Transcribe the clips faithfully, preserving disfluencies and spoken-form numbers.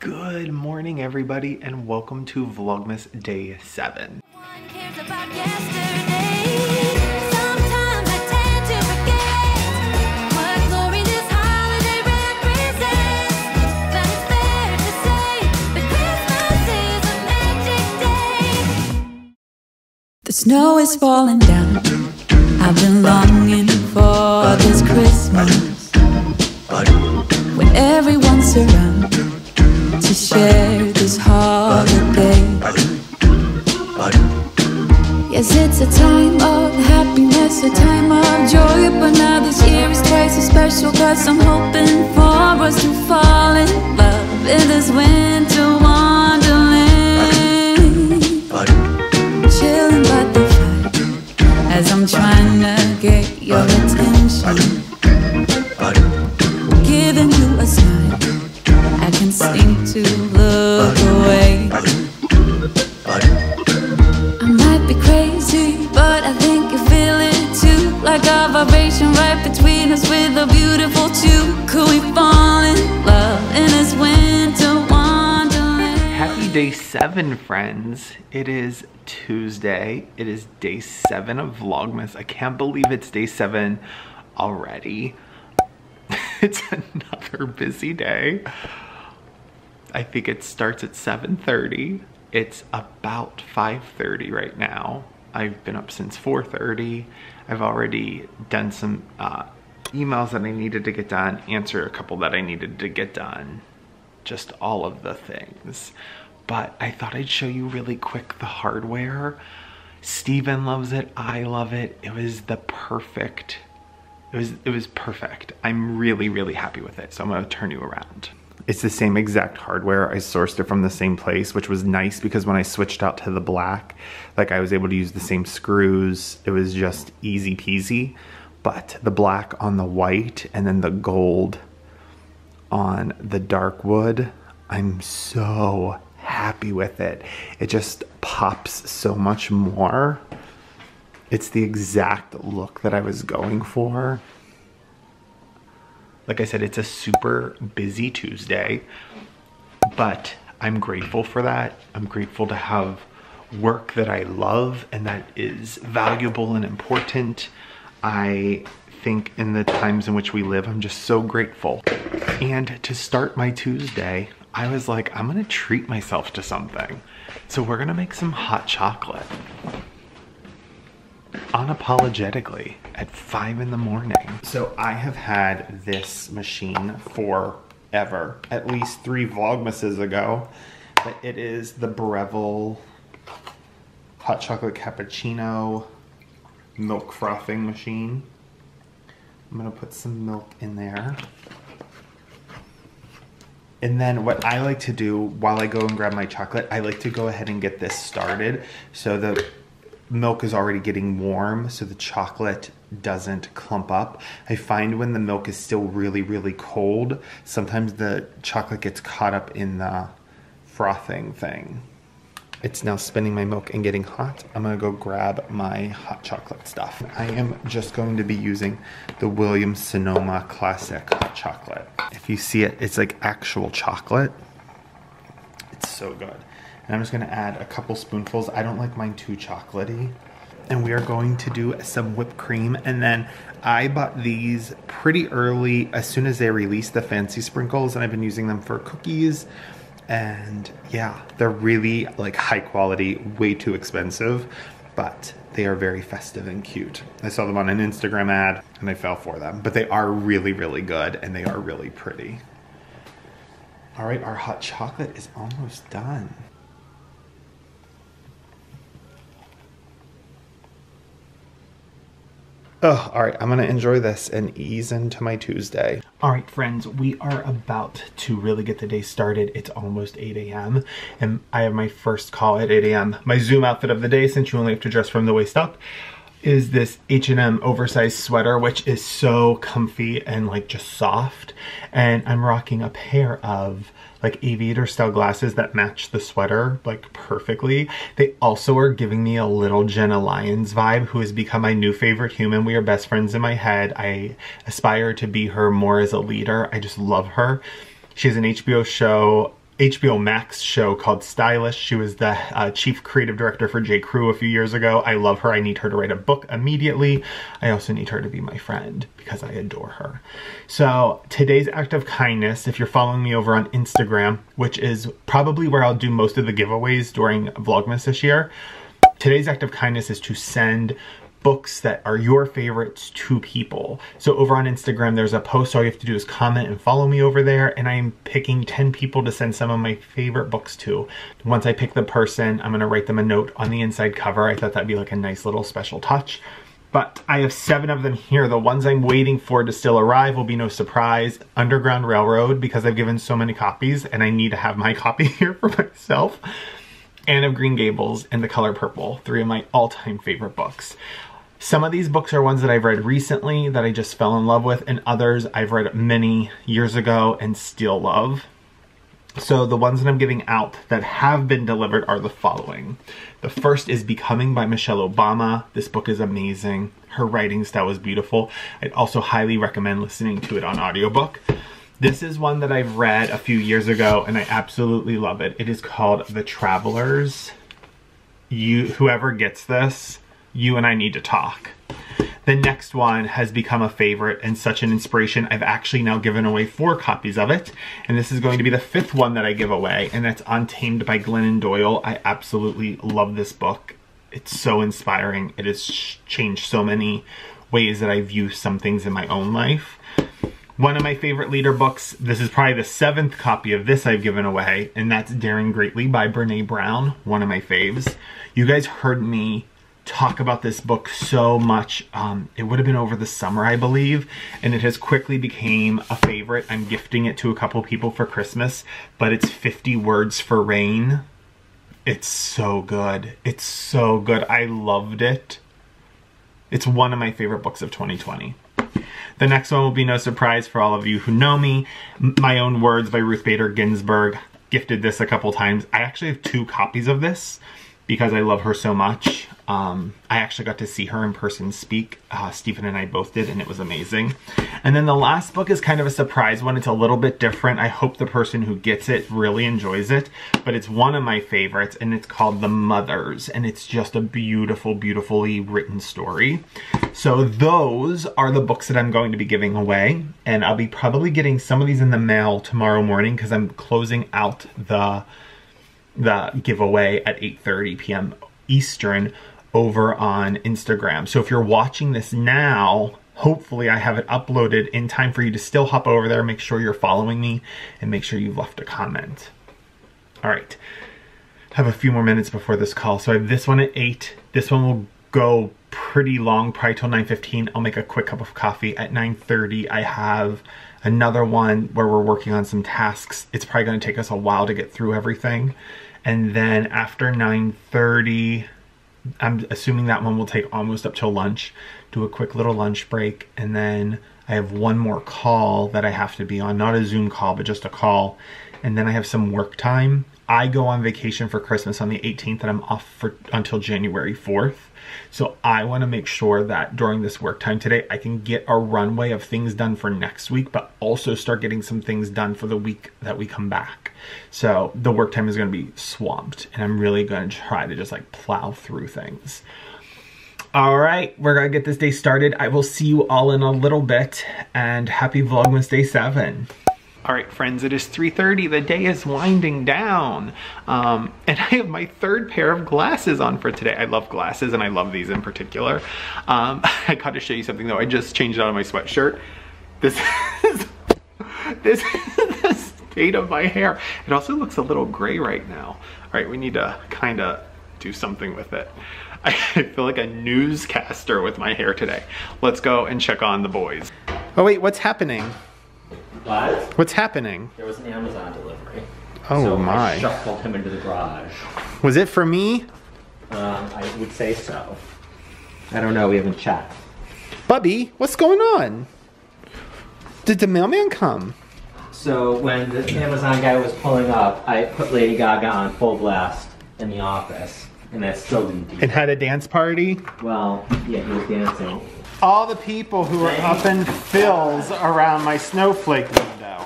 Good morning, everybody, and welcome to Vlogmas Day seven. The snow is falling down. I've been longing for this Christmas, when everyone's around to share this holiday. Yes, it's a time of happiness, a time of joy, but now this year is twice as special, cause I'm hoping for us to fall in love in this winter wonderland. Chilling by the fire as I'm trying to get your attention, giving you a smile I can seem to look away. I might be crazy, but I think you feel it too, like a vibration right between us with a beautiful tune. Could we fall in love in this winter wonderland? Happy day seven, friends. It is Tuesday. It is day seven of Vlogmas. I can't believe it's day seven already. It's another busy day. I think it starts at seven thirty. It's about five thirty right now. I've been up since four thirty. I've already done some uh, emails that I needed to get done, answer a couple that I needed to get done, just all of the things. But I thought I'd show you really quick the hardware. Steven loves it, I love it. It was the perfect, it was, it was perfect. I'm really, really happy with it. So I'm gonna turn you around. It's the same exact hardware. I sourced it from the same place, which was nice because when I switched out to the black, like I was able to use the same screws. It was just easy peasy, but the black on the white and then the gold on the dark wood, I'm so happy with it. It just pops so much more. It's the exact look that I was going for. Like I said, it's a super busy Tuesday, but I'm grateful for that. I'm grateful to have work that I love and that is valuable and important. I think in the times in which we live, I'm just so grateful. And to start my Tuesday, I was like, I'm gonna treat myself to something. So we're gonna make some hot chocolate. Unapologetically at five in the morning. So I have had this machine forever, at least three Vlogmases ago. But it is the Breville hot chocolate cappuccino milk frothing machine. I'm gonna put some milk in there. And then what I like to do while I go and grab my chocolate, I like to go ahead and get this started so the milk is already getting warm, so the chocolate doesn't clump up. I find when the milk is still really, really cold, sometimes the chocolate gets caught up in the frothing thing. It's now spinning my milk and getting hot. I'm gonna go grab my hot chocolate stuff. I am just going to be using the Williams-Sonoma Classic hot chocolate. If you see it, it's like actual chocolate. It's so good. And I'm just gonna add a couple spoonfuls. I don't like mine too chocolatey. And we are going to do some whipped cream. And then I bought these pretty early as soon as they released the fancy sprinkles, and I've been using them for cookies. And yeah, they're really like high quality, way too expensive, but they are very festive and cute. I saw them on an Instagram ad and I fell for them, but they are really, really good and they are really pretty. All right, our hot chocolate is almost done. Oh, all right, I'm gonna enjoy this and ease into my Tuesday. All right, friends, we are about to really get the day started. It's almost eight A M and I have my first call at eight A M My Zoom outfit of the day, since you only have to dress from the waist up, is this H and M oversized sweater, which is so comfy and like just soft. And I'm rocking a pair of like aviator style glasses that match the sweater like perfectly. They also are giving me a little Jenna Lyons vibe, who has become my new favorite human. We are best friends in my head. I aspire to be her more as a leader. I just love her. She has an H B O show H B O Max show called Stylish. She was the uh, chief creative director for J. Crew a few years ago. I love her. I need her to write a book immediately. I also need her to be my friend because I adore her. So today's act of kindness, if you're following me over on Instagram, which is probably where I'll do most of the giveaways during Vlogmas this year, today's act of kindness is to send books that are your favorites to people. So over on Instagram, there's a post. All you have to do is comment and follow me over there, and I'm picking ten people to send some of my favorite books to. Once I pick the person, I'm gonna write them a note on the inside cover. I thought that'd be like a nice little special touch. But I have seven of them here. The ones I'm waiting for to still arrive will be no surprise. Underground Railroad, because I've given so many copies and I need to have my copy here for myself. Anne of Green Gables and The Color Purple, three of my all-time favorite books. Some of these books are ones that I've read recently that I just fell in love with, and others I've read many years ago and still love. So the ones that I'm giving out that have been delivered are the following. The first is Becoming by Michelle Obama. This book is amazing. Her writing style was beautiful. I'd also highly recommend listening to it on audiobook. This is one that I've read a few years ago and I absolutely love it. It is called The Travelers. You, whoever gets this, you and I need to talk. The next one has become a favorite and such an inspiration. I've actually now given away four copies of it, and this is going to be the fifth one that I give away, and that's Untamed by Glennon Doyle. I absolutely love this book. It's so inspiring. It has changed so many ways that I view some things in my own life. One of my favorite leader books, this is probably the seventh copy of this I've given away, and that's Daring Greatly by Brené Brown, one of my faves. You guys heard me talk about this book so much. Um, it would have been over the summer, I believe, and it has quickly became a favorite. I'm gifting it to a couple people for Christmas, but it's fifty Words for Rain. It's so good. It's so good. I loved it. It's one of my favorite books of twenty twenty. The next one will be no surprise for all of you who know me. My Own Words by Ruth Bader Ginsburg. Gifted this a couple times. I actually have two copies of this because I love her so much. Um, I actually got to see her in person speak. Uh, Stephen and I both did, and it was amazing. And then the last book is kind of a surprise one. It's a little bit different. I hope the person who gets it really enjoys it, but it's one of my favorites, and it's called The Mothers, and it's just a beautiful, beautifully written story. So those are the books that I'm going to be giving away, and I'll be probably getting some of these in the mail tomorrow morning because I'm closing out the, the giveaway at eight thirty p m Eastern over on Instagram. So if you're watching this now, hopefully I have it uploaded in time for you to still hop over there. Make sure you're following me and make sure you've left a comment. All right, I have a few more minutes before this call. So I have this one at eight. This one will go pretty long, probably till nine fifteen. I'll make a quick cup of coffee. At nine thirty, I have another one where we're working on some tasks. It's probably gonna take us a while to get through everything. And then after nine thirty, I'm assuming that one will take almost up till lunch. Do a quick little lunch break, and then I have one more call that I have to be on. Not a Zoom call, but just a call. And then I have some work time. I go on vacation for Christmas on the eighteenth, and I'm off for until January fourth. So I want to make sure that during this work time today, I can get a runway of things done for next week, but also start getting some things done for the week that we come back. So the work time is going to be swamped, and I'm really going to try to just like plow through things. All right, we're going to get this day started. I will see you all in a little bit, and happy Vlogmas Day seven. All right, friends, it is three thirty. The day is winding down. Um, and I have my third pair of glasses on for today. I love glasses, and I love these in particular. Um, I got to show you something, though. I just changed out of my sweatshirt. This is, this is the state of my hair. It also looks a little gray right now. All right, we need to kind of do something with it. I feel like a newscaster with my hair today. Let's go and check on the boys. Oh, wait, what's happening? What? What's happening? There was an Amazon delivery. Oh so my. I shuffled him into the garage. Was it for me? Um, I would say so. I don't know, we haven't checked. Bubby, what's going on? Did the mailman come? So when the Amazon guy was pulling up, I put Lady Gaga on full blast in the office, and I still didn't do it. And had a dance party? Well, yeah, he was dancing. All the people who are up in fills around my snowflake window.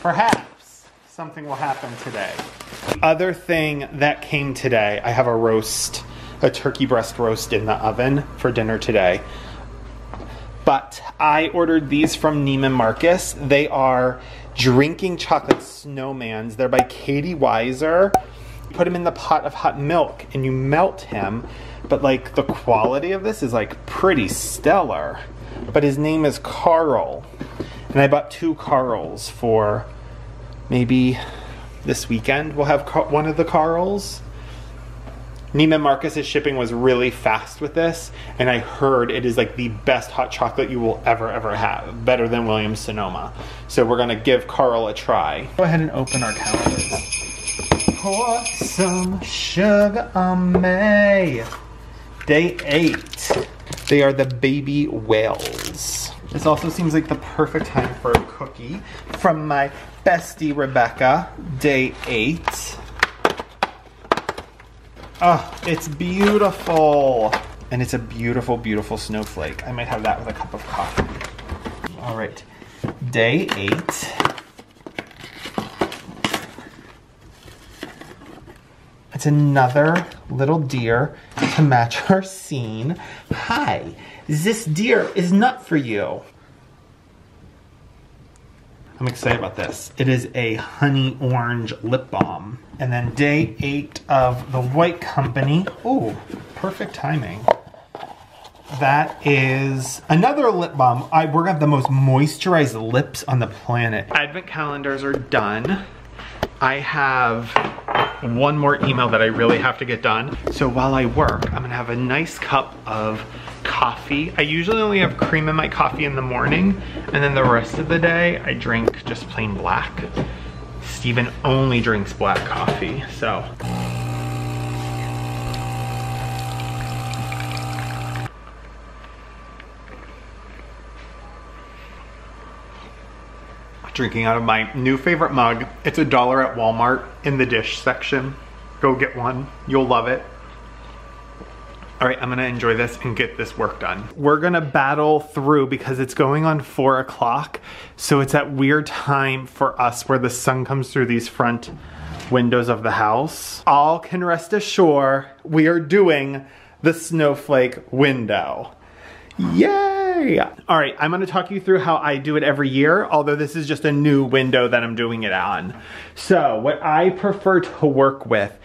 Perhaps. something will happen today. The other thing that came today, I have a roast, a turkey breast roast in the oven for dinner today. But I ordered these from Neiman Marcus. They are drinking chocolate snowmans. They're by Katie Weiser. You put them in the pot of hot milk and you melt him. But like the quality of this is like pretty stellar. But his name is Carl. And I bought two Carls for maybe this weekend. We'll have one of the Carls. Neiman Marcus's shipping was really fast with this, and I heard it is like the best hot chocolate you will ever, ever have. Better than Williams-Sonoma. So we're gonna give Carl a try. Go ahead and open our calendars. Pour some sugar on me. Day eight. They are the baby whales. This also seems like the perfect time for a cookie from my bestie Rebecca. Day eight. Oh, it's beautiful. And it's a beautiful, beautiful snowflake. I might have that with a cup of coffee. All right, day eight. It's another little deer to match our scene. Hi, this deer is not for you. I'm excited about this. It is a honey orange lip balm. And then day eight of the White Company. Oh, perfect timing. That is another lip balm. I, we're gonna have the most moisturized lips on the planet. Advent calendars are done. I have one more email that I really have to get done. So while I work, I'm gonna have a nice cup of coffee. I usually only have cream in my coffee in the morning, and then the rest of the day I drink just plain black. Steven only drinks black coffee, so. Drinking out of my new favorite mug. It's a dollar at Walmart in the dish section. Go get one, you'll love it. All right, I'm gonna enjoy this and get this work done. We're gonna battle through because it's going on four o'clock. So it's that weird time for us where the sun comes through these front windows of the house. All can rest assured, we are doing the snowflake window. Yay! All right, I'm gonna talk you through how I do it every year, although this is just a new window that I'm doing it on. So what I prefer to work with,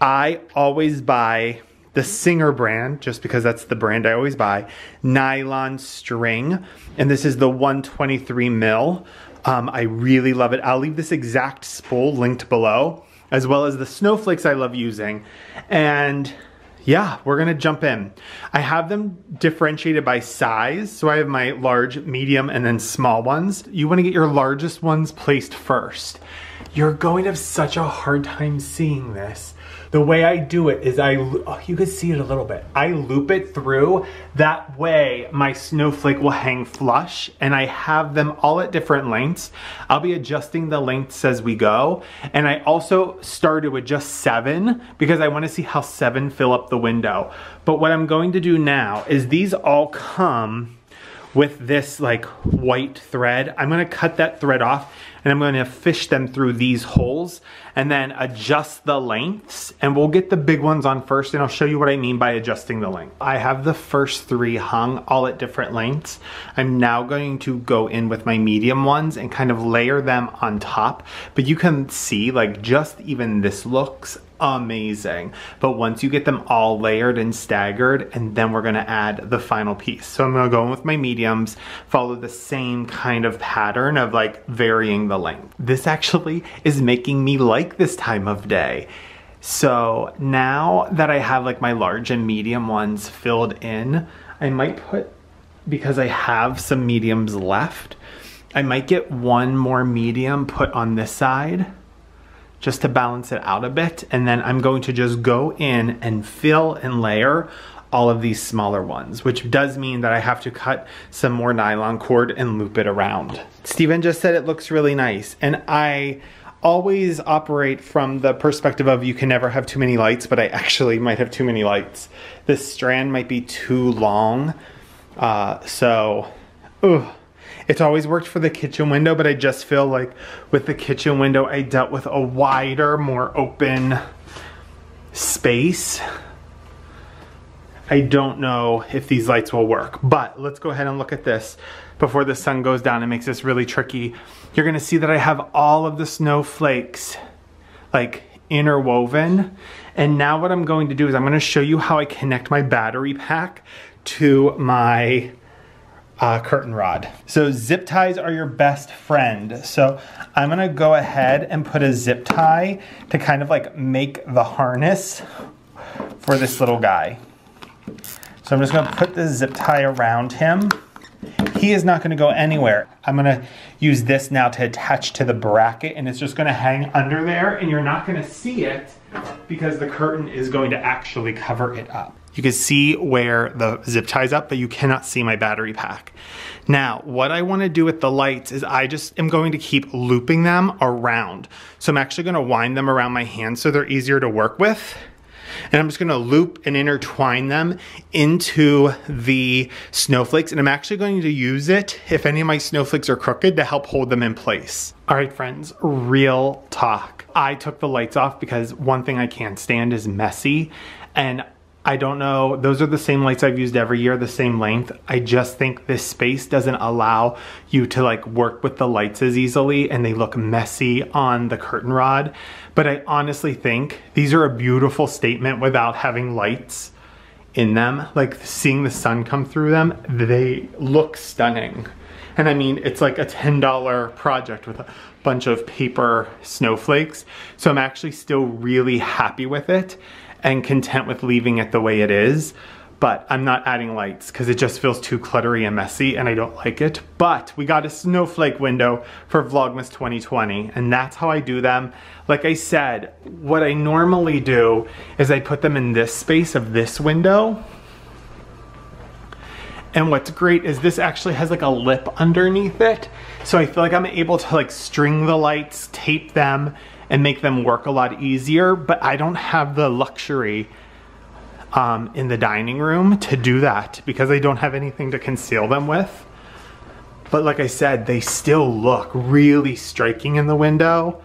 I always buy the Singer brand, just because that's the brand I always buy, nylon string, and this is the one twenty-three mil. Um, I really love it. I'll leave this exact spool linked below, as well as the snowflakes I love using. And yeah, we're gonna jump in. I have them differentiated by size. So I have my large, medium, and then small ones. You wanna get your largest ones placed first. You're going to have such a hard time seeing this. The way I do it is I, oh, you can see it a little bit. I loop it through. That way my snowflake will hang flush, and I have them all at different lengths. I'll be adjusting the lengths as we go. And I also started with just seven because I want to see how seven fill up the window. But what I'm going to do now is these all come with this like white thread. I'm gonna cut that thread off and I'm gonna fish them through these holes and then adjust the lengths, and we'll get the big ones on first and I'll show you what I mean by adjusting the length. I have the first three hung all at different lengths. I'm now going to go in with my medium ones and kind of layer them on top, but you can see like just even this looks amazing. But once you get them all layered and staggered, and then we're gonna add the final piece. So I'm gonna go in with my mediums, follow the same kind of pattern of like varying the length. This actually is making me like this time of day. So now that I have like my large and medium ones filled in, I might put, because I have some mediums left, I might get one more medium put on this side just to balance it out a bit. And then I'm going to just go in and fill and layer all of these smaller ones, which does mean that I have to cut some more nylon cord and loop it around. Steven just said it looks really nice. And I always operate from the perspective of you can never have too many lights, but I actually might have too many lights. This strand might be too long. Uh, so, ugh. It's always worked for the kitchen window, but I just feel like with the kitchen window, I dealt with a wider, more open space. I don't know if these lights will work, but let's go ahead and look at this before the sun goes down and makes this really tricky. You're gonna see that I have all of the snowflakes like interwoven. And now what I'm going to do is I'm gonna show you how I connect my battery pack to my uh, curtain rod. So zip ties are your best friend. So I'm gonna go ahead and put a zip tie to kind of like make the harness for this little guy. So I'm just gonna put the zip tie around him. He is not gonna go anywhere. I'm gonna use this now to attach to the bracket, and it's just gonna hang under there, and you're not gonna see it because the curtain is going to actually cover it up. You can see where the zip ties up, but you cannot see my battery pack. Now, what I wanna do with the lights is I just am going to keep looping them around. So I'm actually gonna wind them around my hand so they're easier to work with. And I'm just gonna loop and intertwine them into the snowflakes, and I'm actually going to use it, if any of my snowflakes are crooked, to help hold them in place. All right, friends, real talk. I took the lights off because one thing I can't stand is messy, and I don't know, those are the same lights I've used every year, the same length. I just think this space doesn't allow you to like work with the lights as easily, and they look messy on the curtain rod. But I honestly think these are a beautiful statement without having lights in them. Like seeing the sun come through them, they look stunning. And I mean, it's like a ten dollar project with a bunch of paper snowflakes. So I'm actually still really happy with it and content with leaving it the way it is, but I'm not adding lights because it just feels too cluttery and messy and I don't like it. But we got a snowflake window for Vlogmas twenty twenty, and that's how I do them. Like I said, what I normally do is I put them in this space of this window. And what's great is this actually has like a lip underneath it. So I feel like I'm able to like string the lights, tape them, and make them work a lot easier, but I don't have the luxury um, in the dining room to do that because I don't have anything to conceal them with. But like I said, they still look really striking in the window,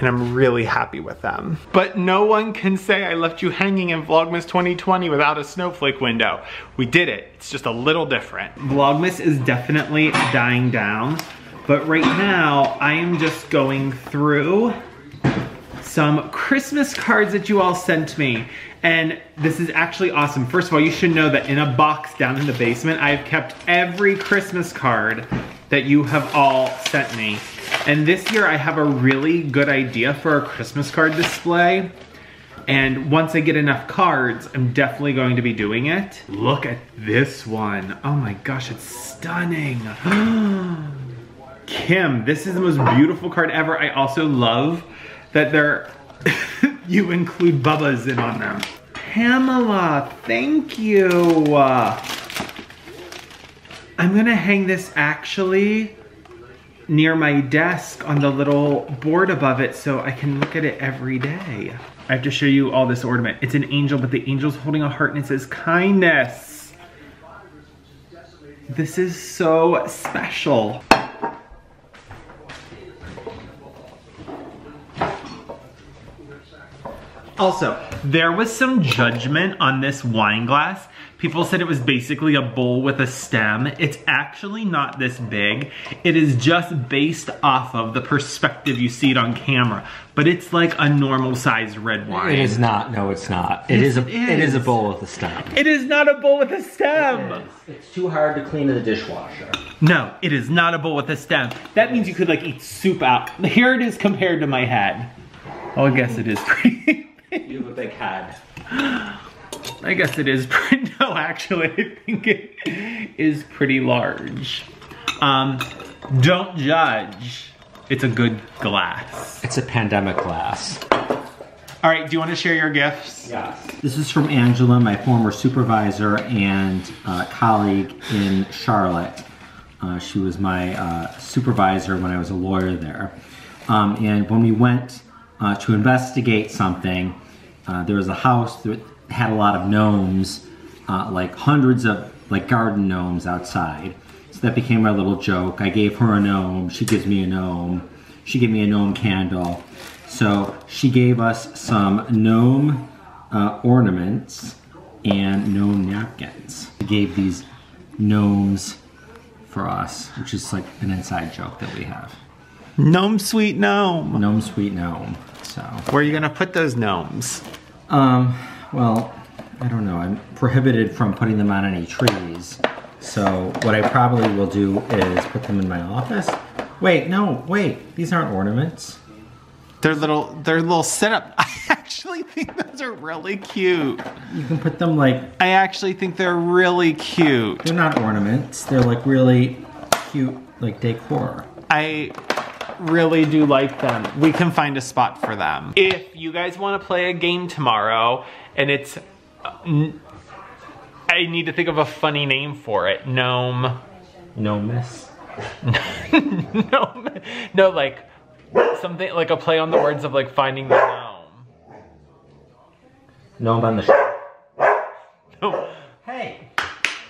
and I'm really happy with them. But no one can say I left you hanging in Vlogmas twenty twenty without a snowflake window. We did it, it's just a little different. Vlogmas is definitely dying down, but right now I am just going through some Christmas cards that you all sent me. And this is actually awesome. First of all, you should know that in a box down in the basement, I've kept every Christmas card that you have all sent me. And this year I have a really good idea for a Christmas card display. And once I get enough cards, I'm definitely going to be doing it. Look at this one. Oh my gosh, it's stunning. Kim, this is the most beautiful card ever. I also love that they're, you include Bubba's in on them. Pamela, thank you. Uh, I'm gonna hang this actually near my desk on the little board above it so I can look at it every day. I have to show you all this ornament. It's an angel, but the angel's holding a heart and it says kindness. This is so special. Also, there was some judgment on this wine glass. People said it was basically a bowl with a stem. It's actually not this big. It is just based off of the perspective you see it on camera, but it's like a normal sized red wine. It is not, no it's not. It yes, is a it is. It is a bowl with a stem. It is not a bowl with a stem. It it's too hard to clean in the dishwasher. No, it is not a bowl with a stem. That means you could like eat soup out. Here it is compared to my head. Oh, I guess it is pretty. You have a big head. I guess it is pretty, no actually I think it is pretty large. Um, don't judge. It's a good glass. It's a pandemic glass. All right, do you want to share your gifts? Yes. This is from Angela, my former supervisor and uh, colleague in Charlotte. Uh, she was my uh, supervisor when I was a lawyer there. Um, and when we went Uh, to investigate something, uh, there was a house that had a lot of gnomes, uh, like hundreds of like garden gnomes outside. So So that became our little joke. I gave her a gnome, she gives me a gnome. She gave me a gnome candle. So she gave us some gnome uh, ornaments and gnome napkins. She gave these gnomes for us, which is like an inside joke that we have. Gnome sweet gnome. Gnome sweet gnome. So where are you gonna put those gnomes? Um, well, I don't know. I'm prohibited from putting them on any trees. So what I probably will do is put them in my office. Wait, no, wait. These aren't ornaments. They're little, they're little setup. I actually think those are really cute. You can put them like... I actually think they're really cute. They're not ornaments. They're like really cute, like decor. I really do like them. We can find a spot for them. If you guys want to play a game tomorrow and it's... I need to think of a funny name for it. Gnome. Gnomus. no, no, like something like a play on the words of like finding the gnome. Gnome on the show. No. Hey,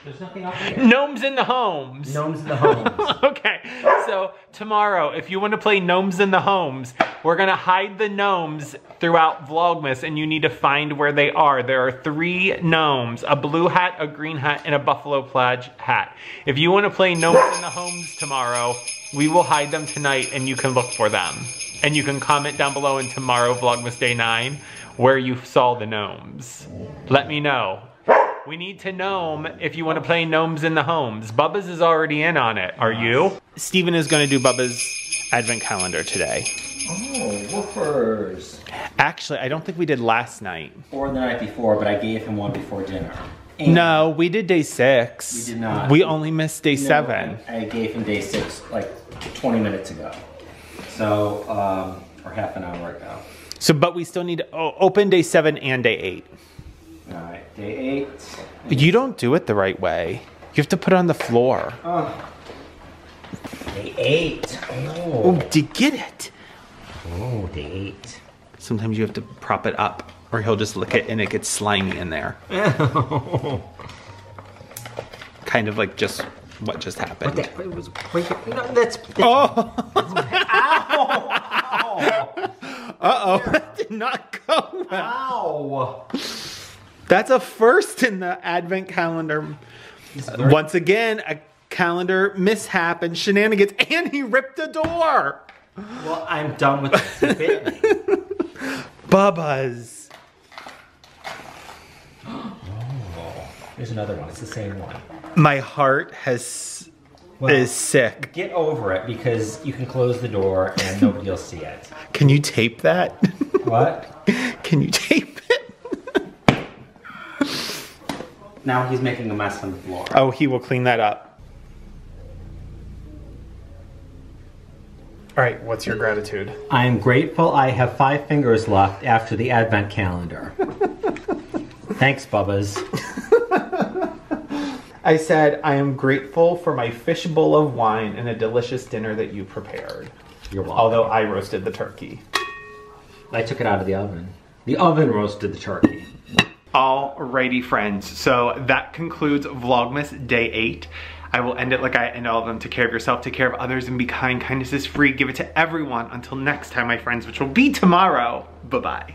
there's nothing up here. Gnomes in the homes. Gnomes in the homes. Okay, so tomorrow, if you want to play gnomes in the homes, we're gonna hide the gnomes throughout Vlogmas, and you need to find where they are. There are three gnomes, a blue hat, a green hat, and a buffalo plaid hat. If you wanna play gnomes in the homes tomorrow, we will hide them tonight and you can look for them. And you can comment down below in tomorrow, Vlogmas Day nine, where you saw the gnomes. Let me know. We need to gnome if you wanna play gnomes in the homes. Bubba's is already in on it, are you? Steven is gonna do Bubba's advent calendar today. Oh, woofers. Actually, I don't think we did last night. Or the night before, but I gave him one before dinner. And no, we did day six. We did not. We only missed day no, seven. I gave him day six like twenty minutes ago. So, um, or half an hour ago. So, but we still need to open day seven and day eight. All right, day eight. But you don't do it the right way. You have to put it on the floor. Oh. Day eight. Oh. Oh, to get it. Oh, day eight. Sometimes you have to prop it up, or he'll just lick it and it gets slimy in there. Kind of like just what just happened. What the, it was no, that's, that's, oh! That's, ow! Ow. Uh-oh, that did not go well. Ow! That's a first in the advent calendar. Once again, a calendar mishap and shenanigans, and he ripped the door! Well, I'm done with this stupidity. Bubba's. Oh, there's another one. It's the same one. My heart has well, is sick. Get over it, because you can close the door and nobody will see it. Can you tape that? What? Can you tape it? Now he's making a mess on the floor. Oh, he will clean that up. All right, what's your gratitude? I am grateful I have five fingers left after the advent calendar. Thanks, Bubba's. I said, I am grateful for my fish bowl of wine and a delicious dinner that you prepared. You're welcome. Although I roasted the turkey. I took it out of the oven. The oven roasted the turkey. Alrighty, friends. So that concludes Vlogmas Day eight. I will end it like I end all of them. Take care of yourself, take care of others, and be kind. Kindness is free. Give it to everyone. Until next time, my friends, which will be tomorrow. Bye-bye.